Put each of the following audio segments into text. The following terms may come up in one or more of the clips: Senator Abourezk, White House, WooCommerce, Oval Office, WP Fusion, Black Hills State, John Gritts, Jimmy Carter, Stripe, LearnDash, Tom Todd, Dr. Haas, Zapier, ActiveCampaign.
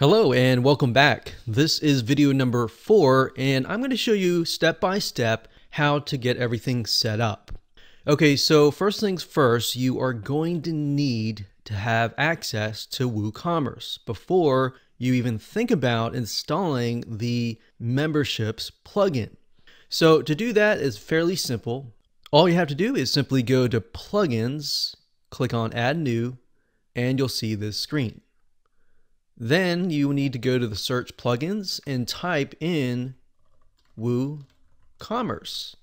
Hello and welcome back. This is video number 4 and I'm going to show you step by step how to get everything set up. Okay, so first things first, you are going to need to have access to WooCommerce before you even think about installing the memberships plugin. So to do that is fairly simple. All you have to do is simply go to plugins, click on add new, and you'll see this screen. Then you need to go to the search plugins and type in WooCommerce.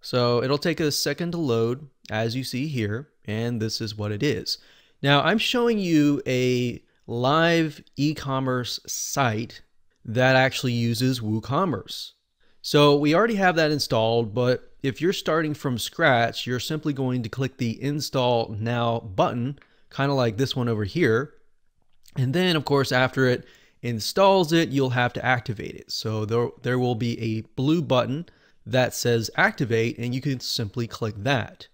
So it'll take a second to load, as you see here, and this is what it is. Now I'm showing you a live e-commerce site that actually uses WooCommerce. So we already have that installed, but if you're starting from scratch, you're simply going to click the Install Now button, kind of like this one over here. And then, of course, after it installs it, you'll have to activate it. So there will be a blue button that says activate, and you can simply click that.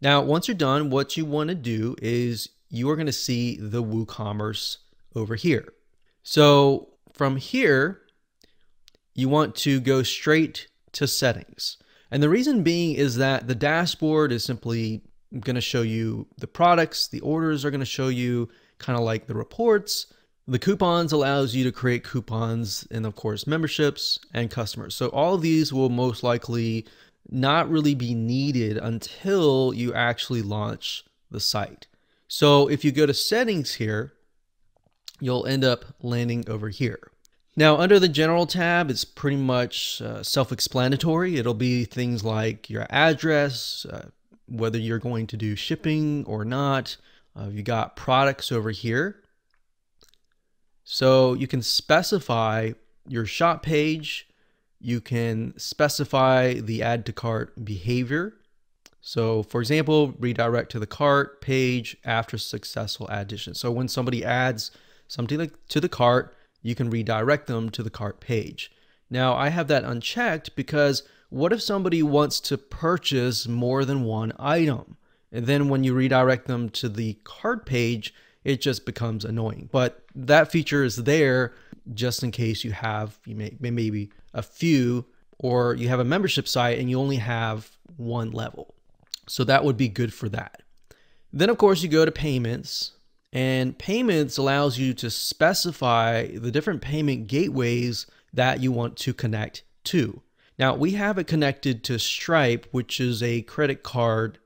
Now, once you're done, what you want to do is you are going to see the WooCommerce over here. So from here, you want to go straight to settings. And the reason being is that the dashboard is simply going to show you the products, the orders are going to show you kind of like the reports. The coupons allows you to create coupons and of course memberships and customers. So all of these will most likely not really be needed until you actually launch the site. So if you go to settings here, you'll end up landing over here. Now under the general tab, it's pretty much self-explanatory. It'll be things like your address, whether you're going to do shipping or not. You got products over here. So you can specify your shop page. You can specify the add to cart behavior. So for example, redirect to the cart page after successful addition. So when somebody adds something to the cart, you can redirect them to the cart page. Now I have that unchecked because what if somebody wants to purchase more than one item? And then when you redirect them to the cart page, it just becomes annoying. But that feature is there just in case you have maybe a few, or you have a membership site and you only have one level. So that would be good for that. Then of course you go to payments, and payments allows you to specify the different payment gateways that you want to connect to. Now we have it connected to Stripe, which is a credit card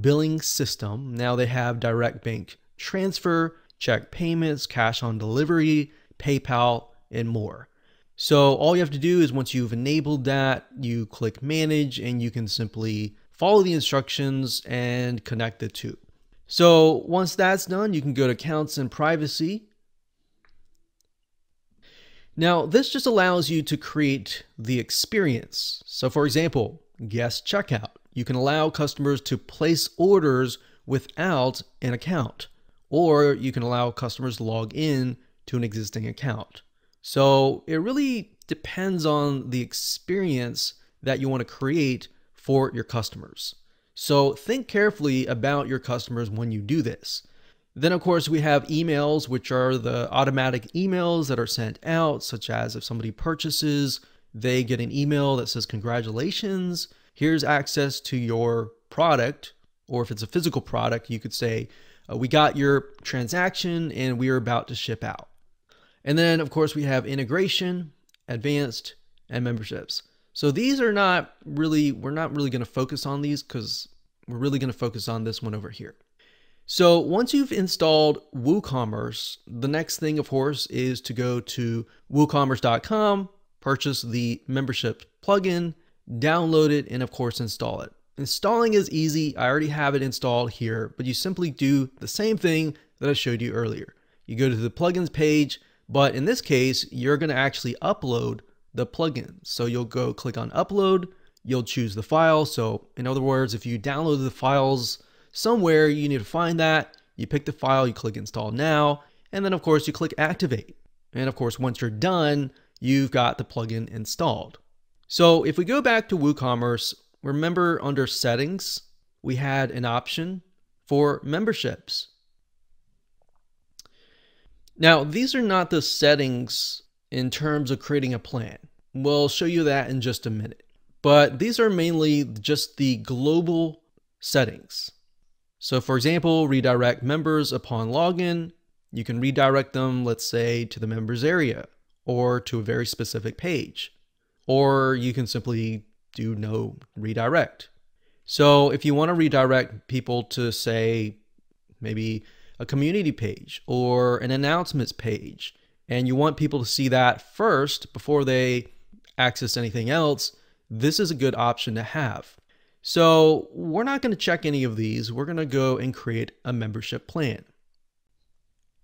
billing system. Now they have direct bank transfer, check payments, cash on delivery, PayPal, and more. So all you have to do is once you've enabled that, you click manage and you can simply follow the instructions and connect the two. So once that's done, you can go to accounts and privacy. Now this just allows you to create the experience. So for example, guest checkout. You can allow customers to place orders without an account, or you can allow customers to log in to an existing account. So it really depends on the experience that you want to create for your customers. So think carefully about your customers when you do this. Then of course we have emails, which are the automatic emails that are sent out, such as if somebody purchases, they get an email that says congratulations. Here's access to your product, or if it's a physical product, you could say, we got your transaction and we are about to ship out. And then of course we have integration, advanced, and memberships. So these are not really, we're not really going to focus on these because we're really going to focus on this one over here. So once you've installed WooCommerce, the next thing of course is to go to woocommerce.com, purchase the membership plugin, download it, and of course install it. Installing is easy. I already have it installed here, but you simply do the same thing that I showed you earlier. You go to the plugins page, but in this case, you're going to actually upload the plugin. So you'll go click on upload, you'll choose the file. So in other words, if you download the files somewhere, you need to find that, you pick the file, you click install now, and then of course you click activate. And of course, once you're done, you've got the plugin installed. So if we go back to WooCommerce, remember under settings, we had an option for memberships. Now, these are not the settings in terms of creating a plan. We'll show you that in just a minute. But these are mainly just the global settings. So for example, redirect members upon login. You can redirect them, let's say, to the members area or to a very specific page. Or you can simply do no redirect. So if you want to redirect people to, say, maybe a community page or an announcements page, and you want people to see that first before they access anything else, this is a good option to have. So we're not going to check any of these. We're going to go and create a membership plan.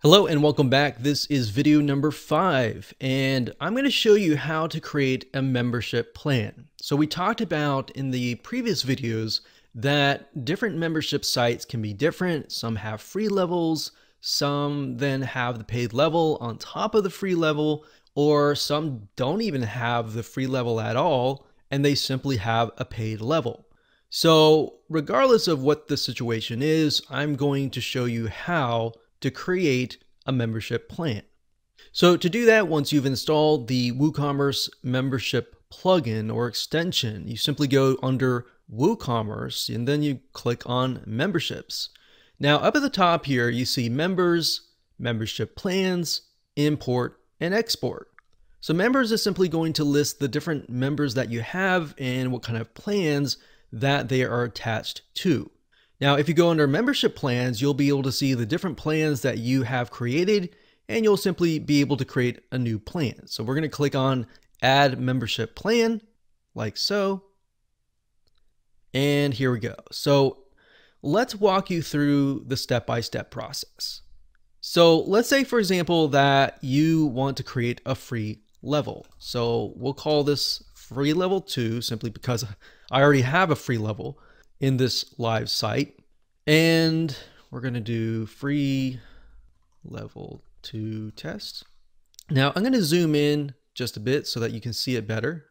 Hello and welcome back. This is video number 5, and I'm going to show you how to create a membership plan. So we talked about in the previous videos that different membership sites can be different. Some have free levels, some then have the paid level on top of the free level, or some don't even have the free level at all, and they simply have a paid level. So regardless of what the situation is, I'm going to show you how to create a membership plan. So to do that, once you've installed the WooCommerce membership plugin or extension, you simply go under WooCommerce and then you click on memberships. Now up at the top here, you see members, membership plans, import, and export. So members is simply going to list the different members that you have and what kind of plans that they are attached to. Now, if you go under membership plans, you'll be able to see the different plans that you have created, and you'll simply be able to create a new plan. So we're going to click on add membership plan like so. And here we go. So let's walk you through the step-by-step process. So let's say, for example, that you want to create a free level. So we'll call this free level 2 simply because I already have a free level in this live site. And we're going to do free level 2 test. Now I'm going to zoom in just a bit so that you can see it better.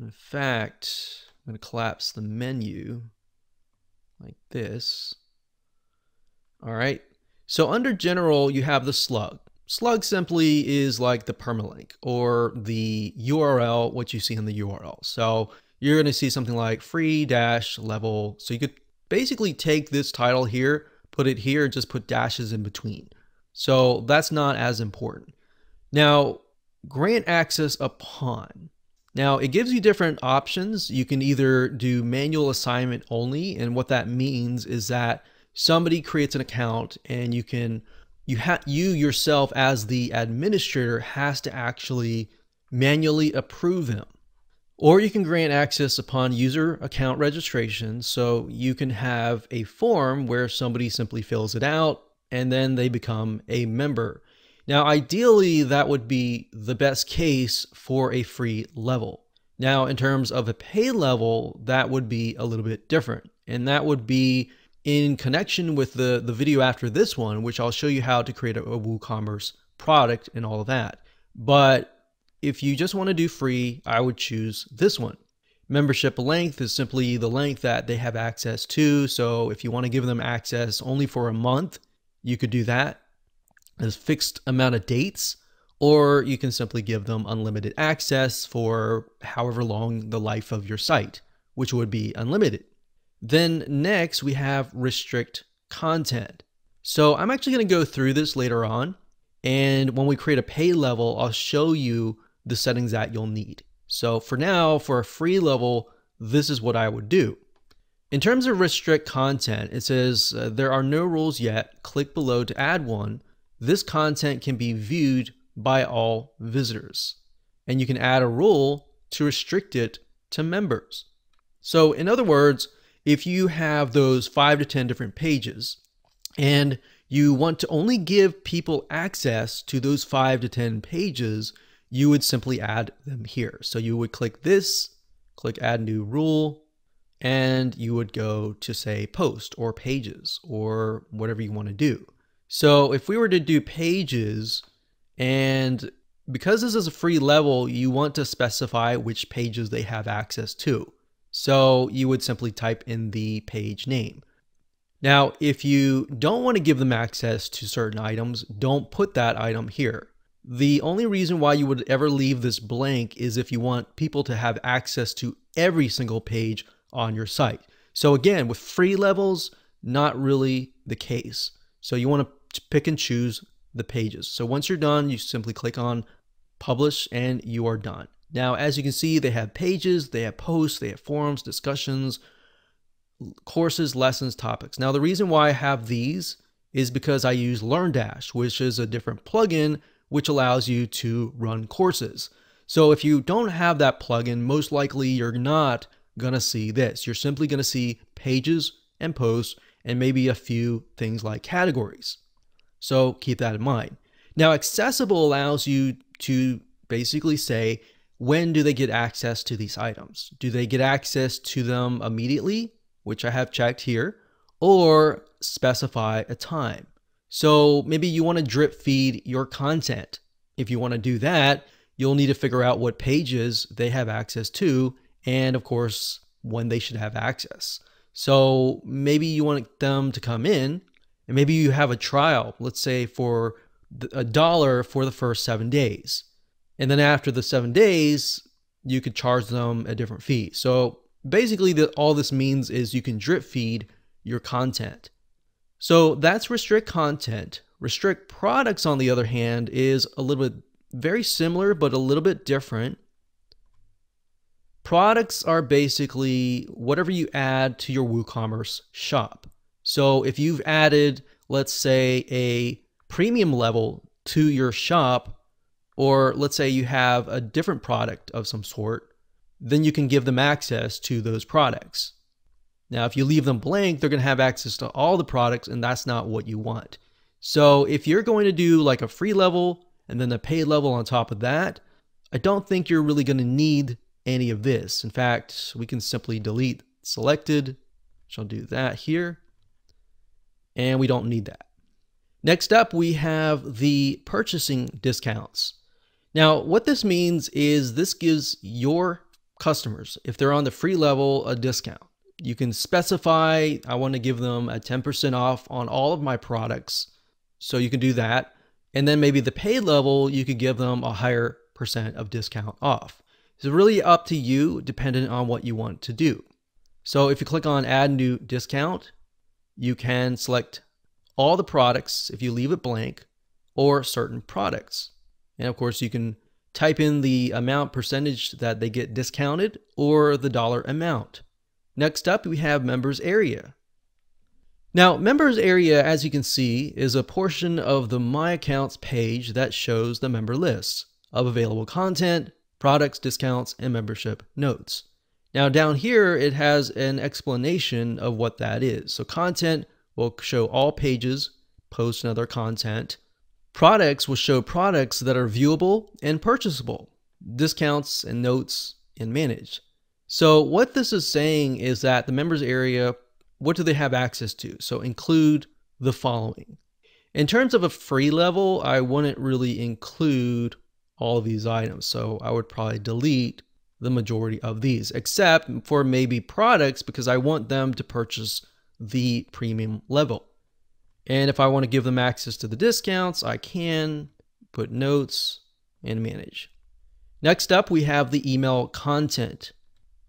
In fact, I'm going to collapse the menu like this. All right. So under general, you have the slug. Slug simply is like the permalink or the URL, what you see in the URL. So you're going to see something like free dash level. So you could basically take this title here, put it here, just put dashes in between. So that's not as important. Now, grant access upon. Now it gives you different options. You can either do manual assignment only. And what that means is that somebody creates an account and you yourself as the administrator has to actually manually approve them. Or you can grant access upon user account registration. So you can have a form where somebody simply fills it out and then they become a member. Now, ideally, that would be the best case for a free level. Now, in terms of a pay level, that would be a little bit different. And that would be in connection with the video after this one, which I'll show you how to create a WooCommerce product and all of that. But if you just want to do free, I would choose this one. Membership length is simply the length that they have access to. So if you want to give them access only for a month, you could do that as fixed amount of dates, or you can simply give them unlimited access for however long the life of your site, which would be unlimited. Then next we have restrict content. So I'm actually going to go through this later on. And when we create a pay level, I'll show you the settings that you'll need. So for now, for a free level, this is what I would do. In terms of restrict content, it says there are no rules yet. Click below to add one. This content can be viewed by all visitors. And you can add a rule to restrict it to members. So in other words, if you have those 5 to 10 different pages and you want to only give people access to those 5 to 10 pages, you would simply add them here. So you would click this, click add new rule, and you would go to say post or pages or whatever you want to do. So if we were to do pages, and because this is a free level, you want to specify which pages they have access to. So you would simply type in the page name. Now, if you don't want to give them access to certain items, don't put that item here. The only reason why you would ever leave this blank is if you want people to have access to every single page on your site. So again, with free levels, not really the case. So you want to pick and choose the pages. So once you're done, you simply click on publish and you are done. Now, as you can see, they have pages, they have posts, they have forums, discussions, courses, lessons, topics. Now, the reason why I have these is because I use LearnDash, which is a different plugin which allows you to run courses. So if you don't have that plugin, most likely you're not gonna see this. You're simply gonna see pages and posts and maybe a few things like categories. So keep that in mind. Now, accessible allows you to basically say, when do they get access to these items? Do they get access to them immediately, which I have checked here, or specify a time? So maybe you want to drip feed your content. If you want to do that, you'll need to figure out what pages they have access to and, of course, when they should have access. So maybe you want them to come in and maybe you have a trial, let's say for $1 for the first 7 days. And then after the 7 days, you could charge them a different fee. So basically all this means is you can drip feed your content. So that's restrict content. Restrict products, on the other hand, is a little bit very similar, but a little bit different. Products are basically whatever you add to your WooCommerce shop. So if you've added, let's say, a premium level to your shop, or let's say you have a different product of some sort, then you can give them access to those products. Now, if you leave them blank, they're going to have access to all the products, and that's not what you want. So if you're going to do like a free level and then a paid level on top of that, I don't think you're really going to need any of this. In fact, we can simply delete selected. So I'll do that here. And we don't need that. Next up, we have the purchasing discounts. Now, what this means is this gives your customers, if they're on the free level, a discount. You can specify, I want to give them a 10% off on all of my products. So you can do that. And then maybe the paid level, you could give them a higher percent of discount off. It's really up to you, dependent on what you want to do. So if you click on add new discount, you can select all the products if you leave it blank or certain products. And of course you can type in the amount percentage that they get discounted or the dollar amount. Next up, we have members area. Now, members area, as you can see, is a portion of the My Accounts page that shows the member lists of available content, products, discounts, and membership notes. Now, down here, it has an explanation of what that is. So content will show all pages, posts, and other content. Products will show products that are viewable and purchasable, discounts and notes, and managed. So what this is saying is that the members area, what do they have access to? So include the following. In terms of a free level, I wouldn't really include all of these items. So I would probably delete the majority of these, except for maybe products, because I want them to purchase the premium level. And if I want to give them access to the discounts, I can put notes and manage. Next up, we have the email content,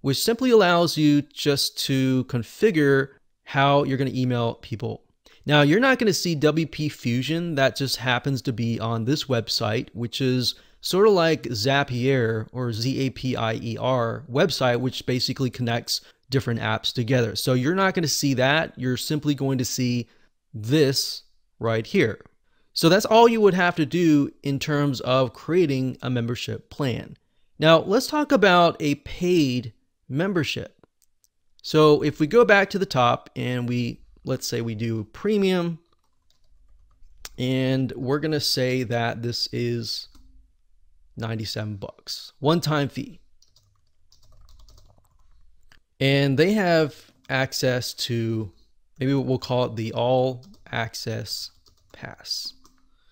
which simply allows you just to configure how you're going to email people. Now, you're not going to see WP Fusion. That just happens to be on this website, which is sort of like Zapier or Z-A-P-I-E-R website, which basically connects different apps together. So you're not going to see that. You're simply going to see this right here. So that's all you would have to do in terms of creating a membership plan. Now, let's talk about a paid membership. So if we go back to the top and we, let's say we do premium, and we're going to say that this is 97 bucks, one-time fee. And they have access to, maybe we'll call it the all access pass.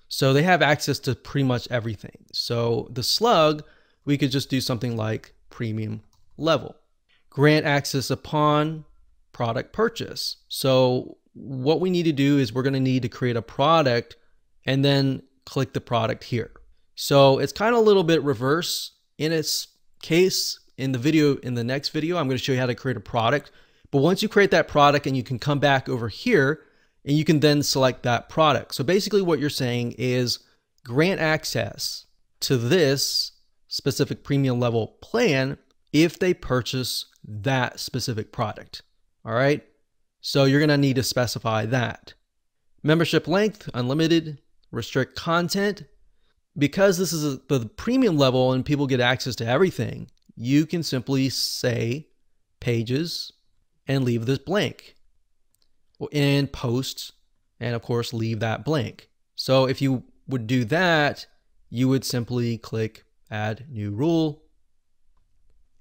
So they have access to pretty much everything. So the slug, we could just do something like premium level. Grant access upon product purchase. So what we need to do is we're going to need to create a product and then click the product here. So it's kind of a little bit reverse in its case. In the video, in the next video, I'm going to show you how to create a product. But once you create that product, and you can come back over here and you can then select that product. So basically what you're saying is grant access to this specific premium level plan if they purchase that specific product. All right. So you're going to need to specify that. Membership length, unlimited, restrict content. Because this is the premium level and people get access to everything, you can simply say pages and leave this blank, and posts, and of course leave that blank. So if you would do that, you would simply click add new rule,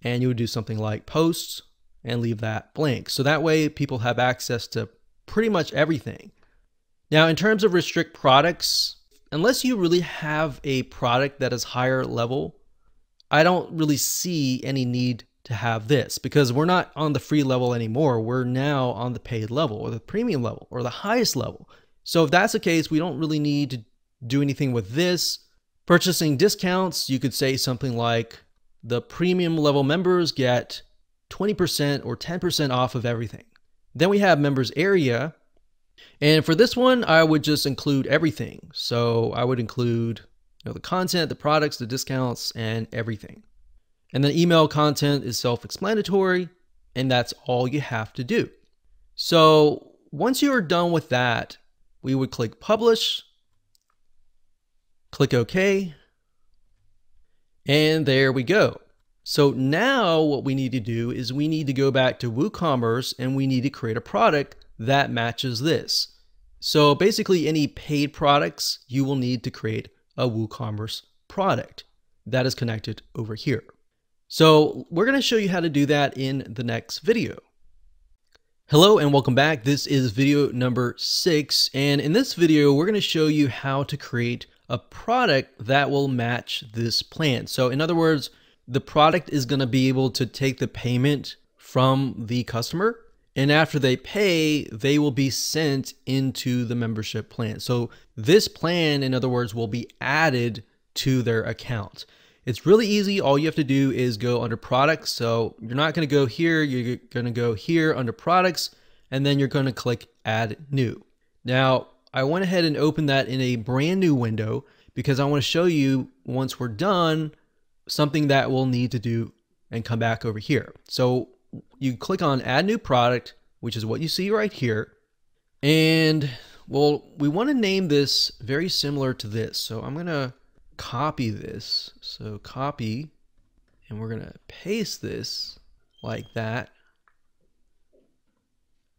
and you would do something like posts and leave that blank. So that way people have access to pretty much everything. Now, in terms of restrict products, unless you really have a product that is higher level, I don't really see any need to have this, because we're not on the free level anymore. We're now on the paid level or the premium level or the highest level. So if that's the case, we don't really need to do anything with this. Purchasing discounts, you could say something like the premium level members get 20% or 10% off of everything. Then we have members area. And for this one, I would just include everything. So I would include the content, the products, the discounts, and everything. And then email content is self-explanatory, and that's all you have to do. So once you are done with that, we would click publish, click OK, and there we go. So now what we need to do is we need to go back to WooCommerce and we need to create a product that matches this. So basically any paid products, you will need to create a WooCommerce product that is connected over here. So we're going to show you how to do that in the next video. Hello and welcome back. This is video number 6. And in this video, we're going to show you how to create a product that will match this plan. So in other words, the product is going to be able to take the payment from the customer, and after they pay, they will be sent into the membership plan. So this plan, in other words, will be added to their account. It's really easy. All you have to do is go under products. So you're not going to go here. You're going to go here under products, and then you're going to click add new. Now I went ahead and opened that in a brand new window because I want to show you, once we're done, something that we'll need to do and come back over here. So you click on add new product, which is what you see right here. And well, we want to name this very similar to this. So I'm going to copy this. So copy, and we're going to paste this like that.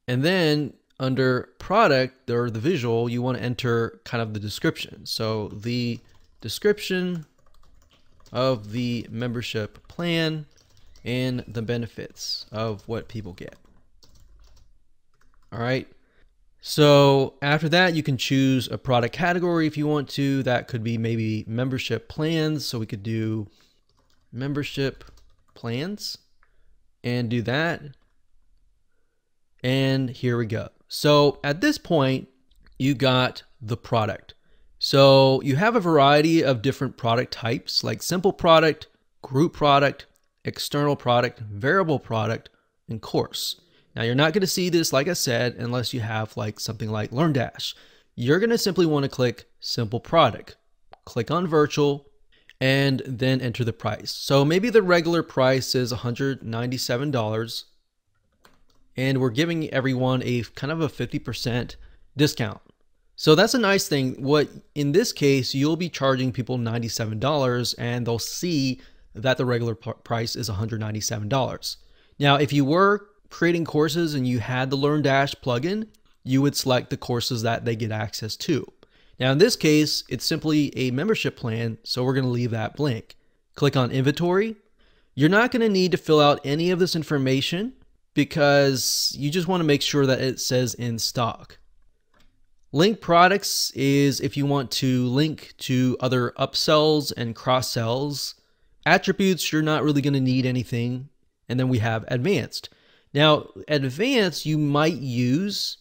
And then under product or the visual, you want to enter kind of the description. So the description of the membership plan and the benefits of what people get. All right. So after that, you can choose a product category if you want to. That could be maybe membership plans. So we could do membership plans and do that. And here we go. So at this point, you got the product. So you have a variety of different product types like simple product, group product, external product, variable product, and course. Now you're not going to see this, like I said, unless you have like something like LearnDash. You're going to simply want to click simple product, click on virtual, and then enter the price. So maybe the regular price is $197, and we're giving everyone a kind of a 50% discount. So that's a nice thing. What in this case, you'll be charging people $97, and they'll see that the regular price is $197. Now, if you were creating courses and you had the LearnDash plugin, you would select the courses that they get access to. Now, in this case, it's simply a membership plan, so we're going to leave that blank. Click on inventory. You're not going to need to fill out any of this information because you just want to make sure that it says in stock. Link products is if you want to link to other upsells and cross sells. Attributes, you're not really going to need anything. And then we have advanced. Now, advanced you might use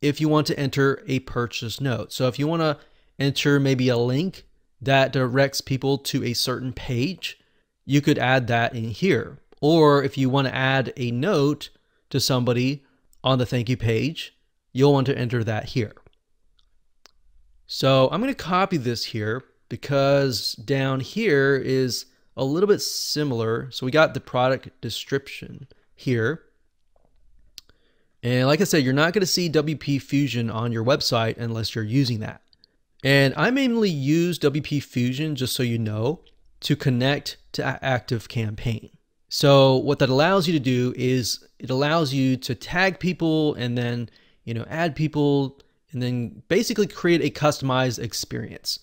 if you want to enter a purchase note. So if you want to enter maybe a link that directs people to a certain page, you could add that in here. Or if you want to add a note to somebody on the thank you page, you'll want to enter that here. So I'm going to copy this here because down here is a little bit similar. So we got the product description here. And like I said, you're not going to see WP Fusion on your website unless you're using that. And I mainly use WP Fusion, just so you know, to connect to ActiveCampaign. So what that allows you to do is it allows you to tag people and then, you know, add people and then basically create a customized experience.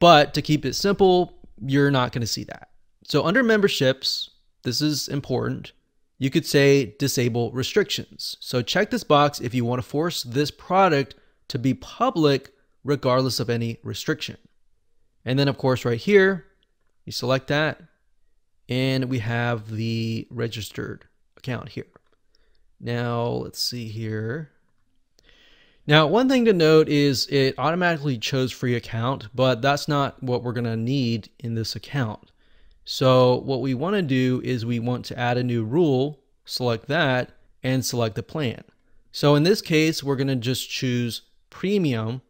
But to keep it simple, you're not going to see that. So under memberships, this is important. You could say disable restrictions. So check this box if you want to force this product to be public regardless of any restriction. And then of course right here, you select that and we have the registered account here. Now let's see here. Now one thing to note is it automatically chose free account, but that's not what we're going to need in this account. So what we want to do is we want to add a new rule, select that, and select the plan. So in this case, we're going to just choose premium.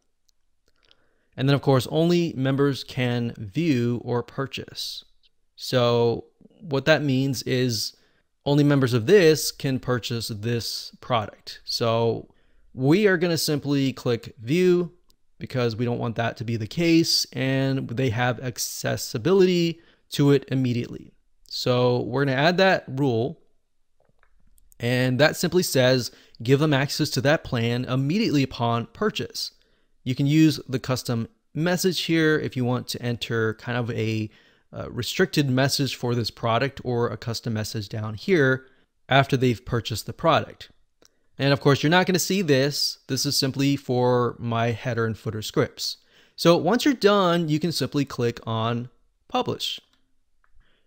And then of course, only members can view or purchase. So what that means is only members of this can purchase this product. So we are going to simply click view because we don't want that to be the case. And they have accessibility to it immediately. So we're going to add that rule. And that simply says, give them access to that plan immediately upon purchase. You can use the custom message here if you want to enter kind of a restricted message for this product or a custom message down here after they've purchased the product. And of course, you're not going to see this. This is simply for my header and footer scripts. So once you're done, you can simply click on publish.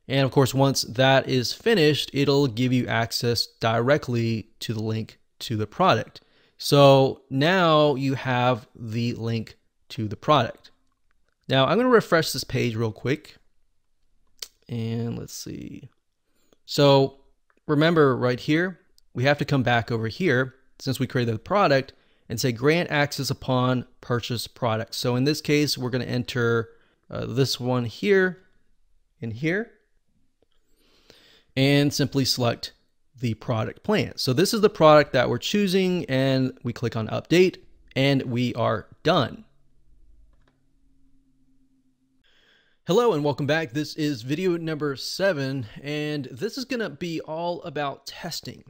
And of course, once that is finished, it'll give you access directly to the link to the product. So now you have the link to the product. Now I'm going to refresh this page real quick. And let's see. So remember right here, we have to come back over here since we created the product and say grant access upon purchase product. So in this case, we're going to enter this one here and here, and simply select the product plan. So this is the product that we're choosing and we click on update and we are done. Hello and welcome back. This is video number 7, and this is going to be all about testing.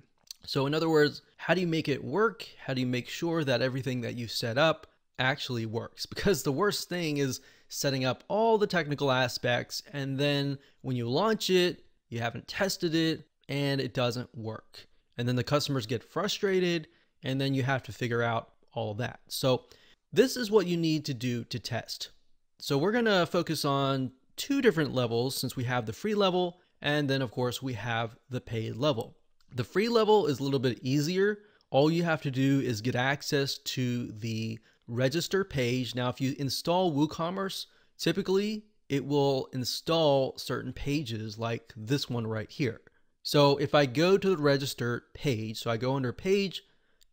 So in other words, how do you make it work? How do you make sure that everything that you set up actually works? Because the worst thing is setting up all the technical aspects, and then when you launch it, you haven't tested it, and it doesn't work. And then the customers get frustrated, and then you have to figure out all that. So this is what you need to do to test. So we're going to focus on 2 different levels since we have the free level, and then of course we have the paid level. The free level is a little bit easier. All you have to do is get access to the register page. Now, if you install WooCommerce, typically it will install certain pages like this one right here. So if I go to the register page, so I go under page,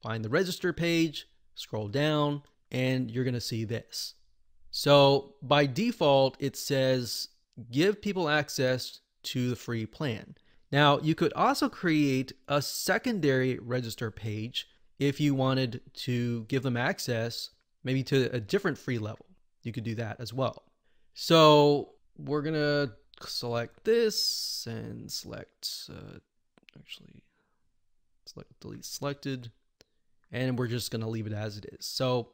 find the register page, scroll down, and you're going to see this. So by default, it says, give people access to the free plan. Now you could also create a secondary register page if you wanted to give them access maybe to a different free level. You could do that as well. So we're going to select this and select, actually select delete selected, and we're just going to leave it as it is. So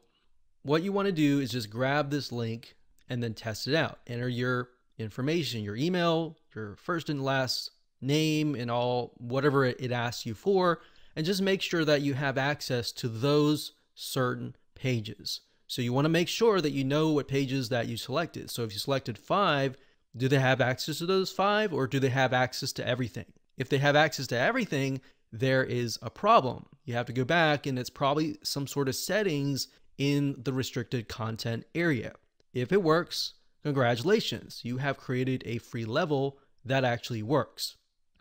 what you want to do is just grab this link and then test it out. Enter your information, your email, your first and last name, and all whatever it asks you for, and just make sure that you have access to those certain pages. So you want to make sure that you know what pages that you selected. So if you selected 5, do they have access to those 5, or do they have access to everything? If they have access to everything, there is a problem. you have to go back and it's probably some sort of settings in the restricted content area. If it works, congratulations, you have created a free level that actually works.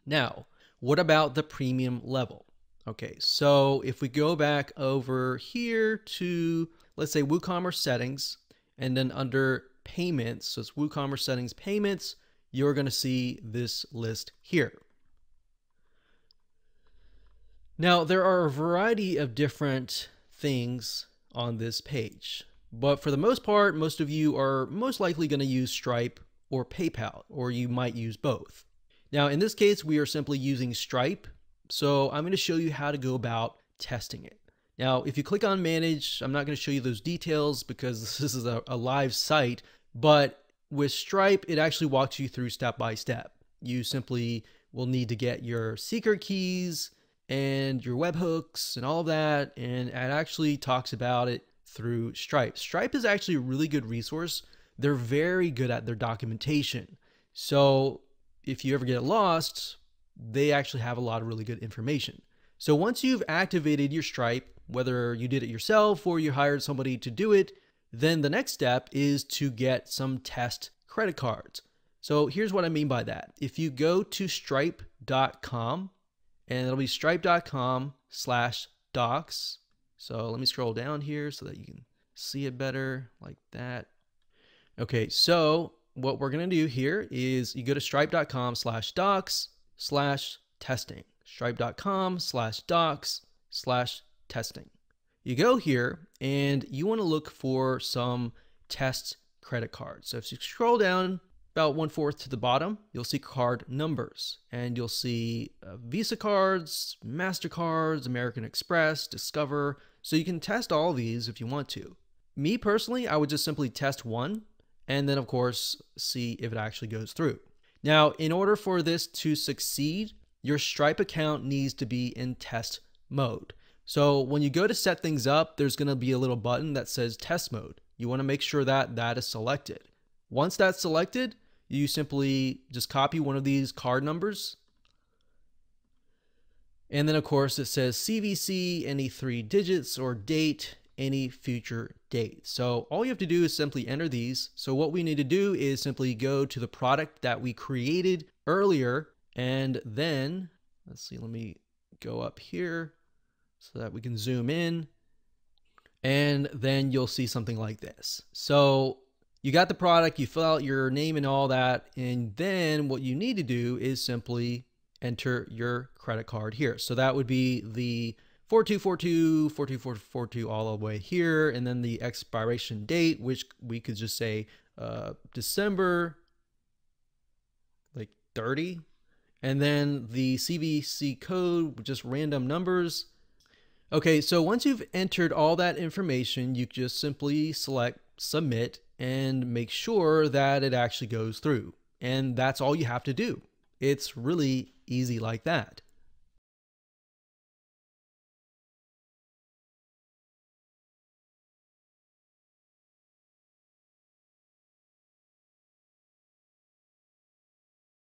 Now, what about the premium level? Okay, so if we go back over here to, let's say, WooCommerce settings, and then under payments, so it's WooCommerce settings payments, you're going to see this list here. Now, there are a variety of different things on this page, but for the most part, most of you are most likely going to use Stripe or PayPal, or you might use both. Now, in this case, we are simply using Stripe. So I'm going to show you how to go about testing it. Now, if you click on manage, I'm not going to show you those details because this is a live site, but with Stripe, it actually walks you through step by step. You simply will need to get your secret keys and your webhooks and all of that. And it actually talks about it through Stripe. Stripe is actually a really good resource. They're very good at their documentation. So if you ever get lost, they actually have a lot of really good information. So once you've activated your Stripe, whether you did it yourself or you hired somebody to do it, then the next step is to get some test credit cards. So here's what I mean by that. If you go to stripe.com, and it'll be stripe.com/docs. So let me scroll down here so that you can see it better like that. Okay, so what we're going to do here is you go to stripe.com/docs/testing, stripe.com/docs/testing. You go here and you want to look for some test credit cards. So if you scroll down about 1/4 to the bottom, you'll see card numbers and you'll see Visa cards, MasterCards, American Express, Discover. So you can test all these if you want to. Me personally, I would just simply test one and then of course, see if it actually goes through. Now, in order for this to succeed, your Stripe account needs to be in test mode. So when you go to set things up, there's going to be a little button that says test mode. You want to make sure that that is selected. Once that's selected, you simply just copy one of these card numbers. And then of course it says CVC, any 3 digits or date, any future date. So all you have to do is simply enter these. So what we need to do is simply go to the product that we created earlier. And then let's see, let me go up here so that we can zoom in. And then you'll see something like this. So you got the product, you fill out your name and all that. And then what you need to do is simply enter your credit card here. So that would be the 4242, 42442 all the way here. And then the expiration date, which we could just say December like 30. And then the CVC code, just random numbers. Okay, so once you've entered all that information, you just simply select submit and make sure that it actually goes through. And that's all you have to do. It's really easy like that.